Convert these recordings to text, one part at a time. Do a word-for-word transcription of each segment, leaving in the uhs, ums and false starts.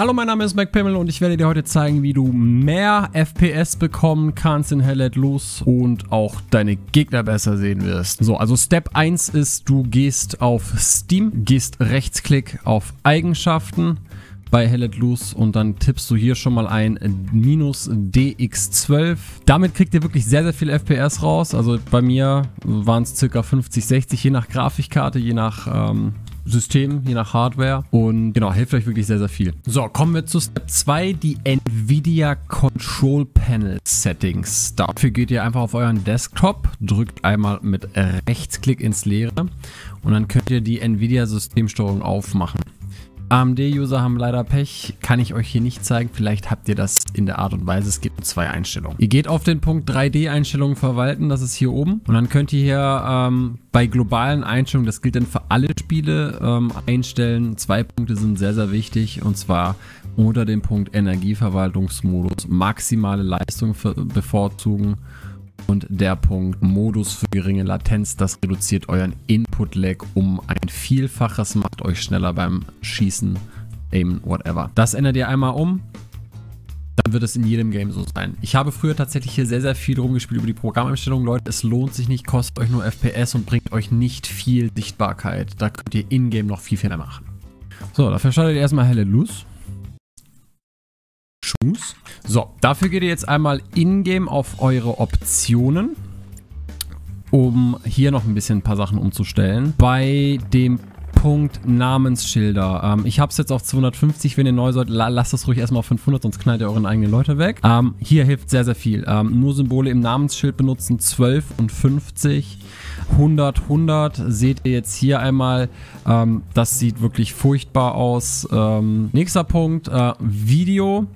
Hallo, mein Name ist mcpimmle und ich werde dir heute zeigen, wie du mehr F P S bekommen kannst in Hell Let Loose und auch deine Gegner besser sehen wirst. So, also Step eins ist, du gehst auf Steam, gehst Rechtsklick auf Eigenschaften bei Hell Let Loose und dann tippst du hier schon mal ein minus D X zwölf. Damit kriegt ihr wirklich sehr, sehr viel F P S raus. Also bei mir waren es ca. fünfzig, sechzig, je nach Grafikkarte, je nach ähm, System, je nach Hardware. Und genau, hilft euch wirklich sehr, sehr viel. So, kommen wir zu Step zwei, die Nvidia Control Panel Settings. Dafür geht ihr einfach auf euren Desktop, drückt einmal mit Rechtsklick ins Leere und dann könnt ihr die Nvidia Systemsteuerung aufmachen. A M D-User haben leider Pech, kann ich euch hier nicht zeigen, vielleicht habt ihr das in der Art und Weise, es gibt zwei Einstellungen. Ihr geht auf den Punkt drei D-Einstellungen verwalten, das ist hier oben und dann könnt ihr hier ähm, bei globalen Einstellungen, das gilt dann für alle Spiele, ähm, einstellen. Zwei Punkte sind sehr, sehr wichtig und zwar unter dem Punkt Energieverwaltungsmodus maximale Leistung bevorzugen und der Punkt Modus für geringe Latenz, das reduziert euren Input-Lag um ein Vielfaches, macht euch schneller beim Schießen, Aimen, whatever. Das ändert ihr einmal um, dann wird es in jedem Game so sein. Ich habe früher tatsächlich hier sehr, sehr viel rumgespielt über die Programmeinstellungen. Leute, es lohnt sich nicht, kostet euch nur F P S und bringt euch nicht viel Sichtbarkeit. Da könnt ihr in-game noch viel, viel mehr machen. So, dafür startet ihr erstmal Hell Let Loose. So, dafür geht ihr jetzt einmal in-game auf eure Optionen, um hier noch ein bisschen ein paar Sachen umzustellen. Bei dem Punkt Namensschilder. Ähm, ich habe es jetzt auf zweihundertfünfzig, wenn ihr neu seid, la lasst das ruhig erstmal auf fünfhundert, sonst knallt ihr euren eigenen Leute weg. Ähm, hier hilft sehr, sehr viel. Ähm, nur Symbole im Namensschild benutzen, zwölf und fünfzig. hundert, hundert, seht ihr jetzt hier einmal, ähm, das sieht wirklich furchtbar aus. Ähm, nächster Punkt, äh, Video.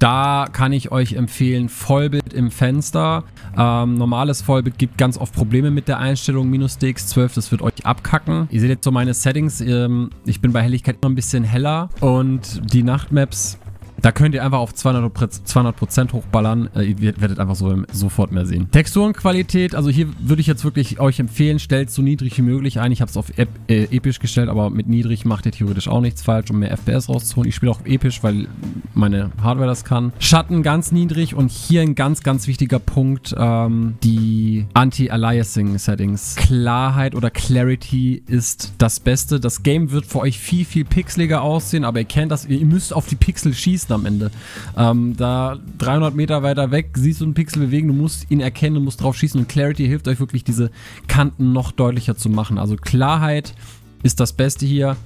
Da kann ich euch empfehlen, Vollbild im Fenster. Ähm, normales Vollbild gibt ganz oft Probleme mit der Einstellung, minus D X zwölf, das wird euch abkacken. Ihr seht jetzt so meine Settings, ähm, ich bin bei Helligkeit immer ein bisschen heller und die Nachtmaps, da könnt ihr einfach auf zweihundert Prozent hochballern, äh, ihr werdet einfach so, sofort mehr sehen. Texturenqualität, also hier würde ich jetzt wirklich euch empfehlen, stellt so niedrig wie möglich ein. Ich habe es auf Ep äh, episch gestellt, aber mit niedrig macht ihr theoretisch auch nichts falsch, um mehr F P S rauszuholen. Ich spiele auch episch, weil meine Hardware das kann. Schatten ganz niedrig und hier ein ganz, ganz wichtiger Punkt, ähm, die Anti-Aliasing-Settings. Klarheit oder Clarity ist das Beste. Das Game wird für euch viel, viel pixeliger aussehen, aber ihr kennt das, ihr müsst auf die Pixel schießen am Ende. Ähm, da dreihundert Meter weiter weg siehst du einen Pixel bewegen, du musst ihn erkennen, du musst drauf schießen und Clarity hilft euch wirklich, diese Kanten noch deutlicher zu machen. Also Klarheit ist das Beste hier.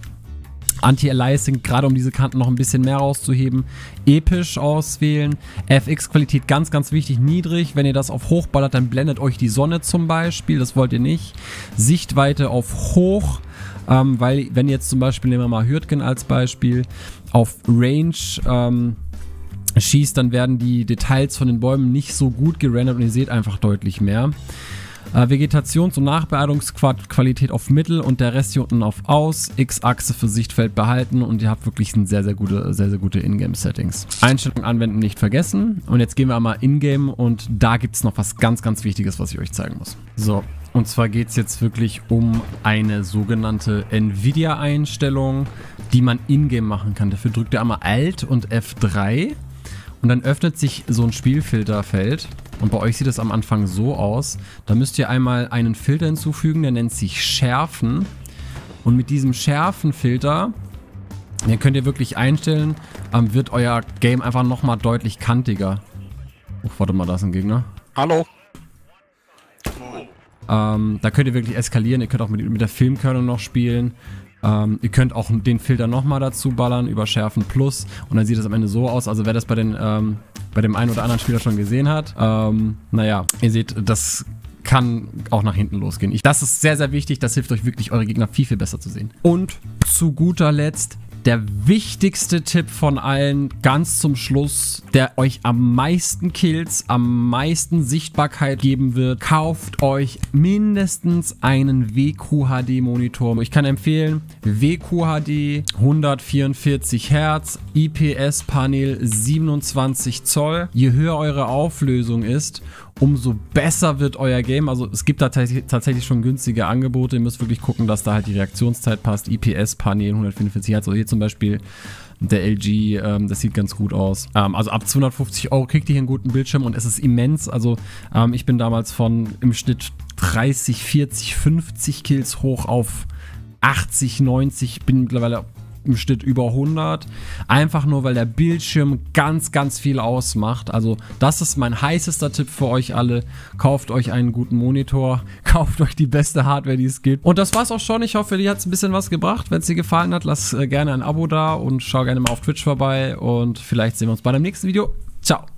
Anti-Aliasing, gerade um diese Kanten noch ein bisschen mehr rauszuheben. Episch auswählen. F X-Qualität ganz, ganz wichtig. Niedrig. Wenn ihr das auf hoch ballert, dann blendet euch die Sonne zum Beispiel. Das wollt ihr nicht. Sichtweite auf hoch. Ähm, weil, wenn ihr jetzt zum Beispiel, nehmen wir mal Hürtgen als Beispiel, auf Range ähm, schießt, dann werden die Details von den Bäumen nicht so gut gerendert und ihr seht einfach deutlich mehr. Äh, Vegetations- und Nachbearbeitungsqualität auf Mittel und der Rest hier unten auf Aus, X-Achse für Sichtfeld behalten und ihr habt wirklich ein sehr, sehr gute, sehr, sehr gute Ingame-Settings. Einstellungen anwenden nicht vergessen und jetzt gehen wir einmal Ingame und da gibt es noch was ganz, ganz Wichtiges, was ich euch zeigen muss. So, und zwar geht es jetzt wirklich um eine sogenannte Nvidia-Einstellung, die man Ingame machen kann. Dafür drückt ihr einmal Alt und F drei und dann öffnet sich so ein Spielfilterfeld. Und bei euch sieht es am Anfang so aus. Da müsst ihr einmal einen Filter hinzufügen, der nennt sich Schärfen. Und mit diesem Schärfenfilter, den könnt ihr wirklich einstellen, ähm, wird euer Game einfach nochmal deutlich kantiger. Oh, warte mal, da ist ein Gegner. Hallo. Ähm, da könnt ihr wirklich eskalieren. Ihr könnt auch mit, mit der Filmkörnung noch spielen. Ähm, ihr könnt auch den Filter nochmal dazu ballern über Schärfen Plus. Und dann sieht das am Ende so aus. Also wer das bei den... Ähm, bei dem einen oder anderen Spieler schon gesehen hat. Ähm, naja, ihr seht, das kann auch nach hinten losgehen. Ich, das ist sehr, sehr wichtig. Das hilft euch wirklich, eure Gegner viel, viel besser zu sehen. Und zu guter Letzt der wichtigste Tipp von allen, ganz zum Schluss, der euch am meisten Kills, am meisten Sichtbarkeit geben wird. Kauft euch mindestens einen W Q H D-Monitor. Ich kann empfehlen, W Q H D hundertvierundvierzig Hertz, I P S-Panel siebenundzwanzig Zoll. Je höher eure Auflösung ist, umso besser wird euer Game. Also es gibt da tatsächlich schon günstige Angebote. Ihr müsst wirklich gucken, dass da halt die Reaktionszeit passt. I P S-Panel hundertvierundvierzig Hertz. Also hier zum zum Beispiel der L G, ähm, das sieht ganz gut aus. Ähm, also ab zweihundertfünfzig Euro kriegt ihr hier einen guten Bildschirm und es ist immens. Also ähm, ich bin damals von im Schnitt dreißig, vierzig, fünfzig Kills hoch auf achtzig, neunzig, bin mittlerweile im Schnitt über hundert. Einfach nur, weil der Bildschirm ganz, ganz viel ausmacht. Also das ist mein heißester Tipp für euch alle. Kauft euch einen guten Monitor. Kauft euch die beste Hardware, die es gibt. Und das war's auch schon. Ich hoffe, dir hat's ein bisschen was gebracht. Wenn es dir gefallen hat, lass gerne ein Abo da und schau gerne mal auf Twitch vorbei. Und vielleicht sehen wir uns bei dem nächsten Video. Ciao.